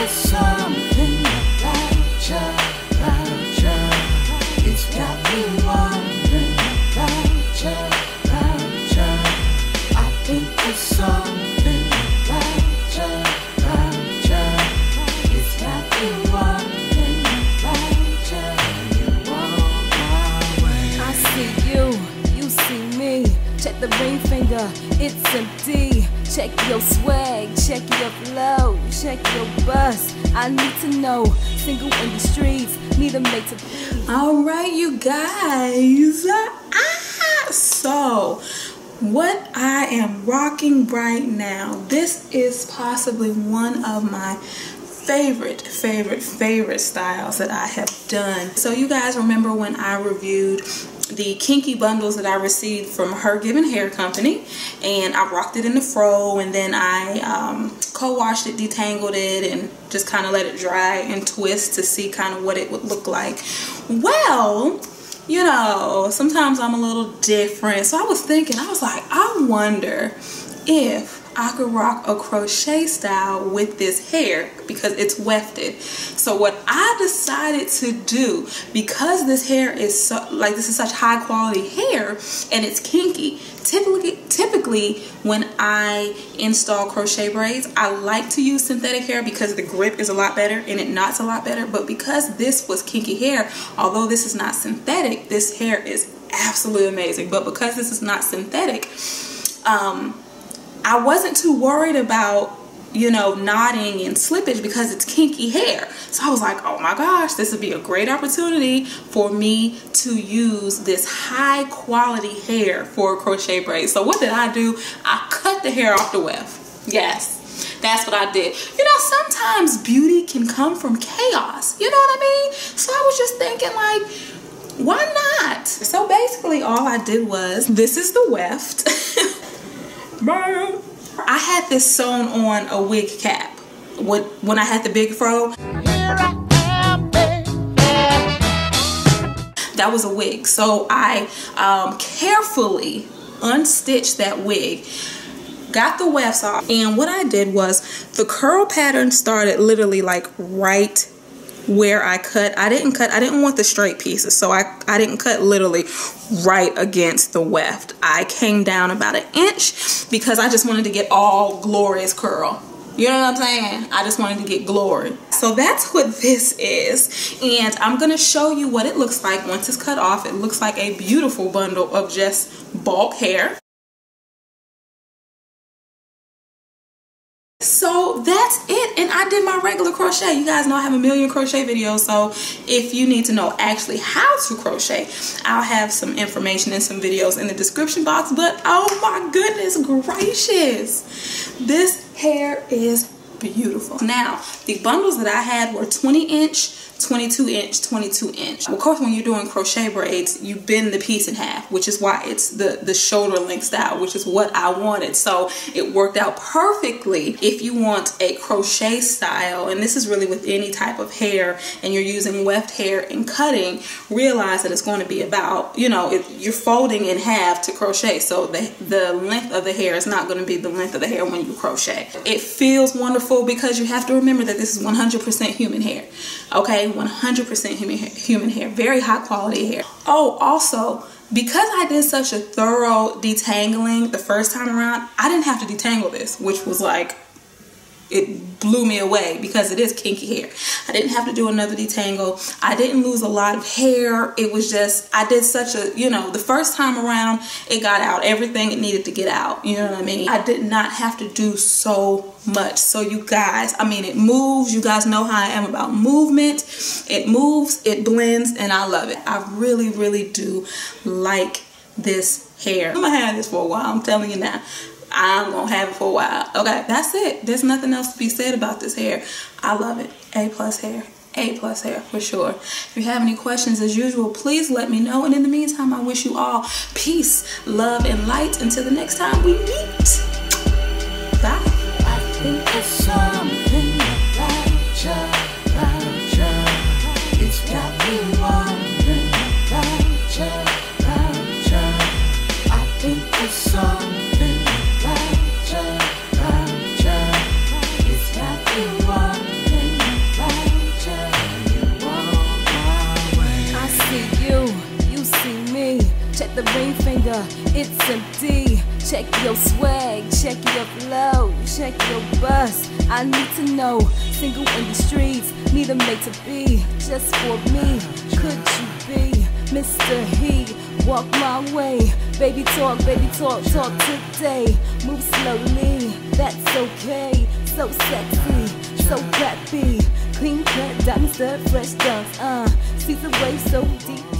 It's something about you, it's got me wondering about you, I think it's something about you, it's got me wondering about you, you walk my way. I see you, you see me, check the ring finger, it's empty. Check your swag, check your flow, check your bust. I need to know, single in the streets, need a mate to please. All right, you guys. So, what I am rocking right now, this is possibly one of my favorite styles that I have done. So you guys remember when I reviewed the kinky bundles that I received from Her Given Hair Company, and I rocked it in the fro, and then I co-washed it, detangled it, and just kind of let it dry and twist to see kind of what it would look like. Well, you know, sometimes I'm a little different, so I was thinking, I was like, I wonder if I could rock a crochet style with this hair because it's wefted. So what I decided to do, because this hair is so, like, this is such high quality hair and it's kinky, typically when I install crochet braids, I like to use synthetic hair because the grip is a lot better and it knots a lot better. But because this was kinky hair, although this is not synthetic, this hair is absolutely amazing. But because this is not synthetic, I wasn't too worried about, you know, knotting and slippage because it's kinky hair. So I was like, oh my gosh, this would be a great opportunity for me to use this high quality hair for crochet braids. So what did I do? I cut the hair off the weft. Yes, that's what I did. You know, sometimes beauty can come from chaos. You know what I mean? So I was just thinking, like, why not? So basically all I did was, this is the weft. Bro, I had this sewn on a wig cap when I had the big fro. That was a wig, so I carefully unstitched that wig, got the wefts off, and what I did was, the curl pattern started literally like right where I cut. I didn't want the straight pieces, so I didn't cut literally right against the weft. I came down about an inch because I just wanted to get all glorious curl. You know what I'm saying? I just wanted to get glory. So that's what this is, and I'm gonna show you what it looks like once it's cut off. It looks like a beautiful bundle of just bulk hair. So that's it, and I did my regular crochet. You guys know I have a million crochet videos, so if you need to know actually how to crochet, I'll have some information and some videos in the description box. But oh my goodness gracious, this hair is beautiful. Now, the bundles that I had were 20-inch, 22-inch, 22-inch. Of course, when you're doing crochet braids, you bend the piece in half, which is why it's the shoulder length style, which is what I wanted. So it worked out perfectly if you want a crochet style, and this is really with any type of hair, and you're using weft hair and cutting, realize that it's going to be about, you know, if you're folding in half to crochet, so the length of the hair is not going to be the length of the hair when you crochet. It feels wonderful, because you have to remember that this is 100% human hair. Okay, 100% human hair, very high quality hair. Oh, also, because I did such a thorough detangling the first time around, I didn't have to detangle this, which was like, it blew me away because it is kinky hair. I didn't have to do another detangle. I didn't lose a lot of hair. It was just, I did such a, you know, the first time around, it got out everything it needed to get out. You know what I mean? I did not have to do so much. So you guys, I mean, it moves. You guys know how I am about movement. It moves, it blends, and I love it. I really, really do like this hair. I'm gonna have this for a while, I'm telling you now. I'm gonna have it for a while. Okay, that's it. There's nothing else to be said about this hair. I love it. A+ hair. A+ hair for sure. If you have any questions, as usual, please let me know. And in the meantime, I wish you all peace, love, and light. Until the next time we meet. Bye. I think there's something about you. It's got me wondering about you. I think there's something. It's got me wondering. the ring finger, it's empty. Check your swag, check your flow, check your bust. I need to know, single in the streets, need a mate to be. Just for me, could you be Mr. He? Walk my way, baby talk, talk today. Move slowly, that's okay. So sexy, so preppy, clean cut, diamonds, fresh dunks. See the wave so deep.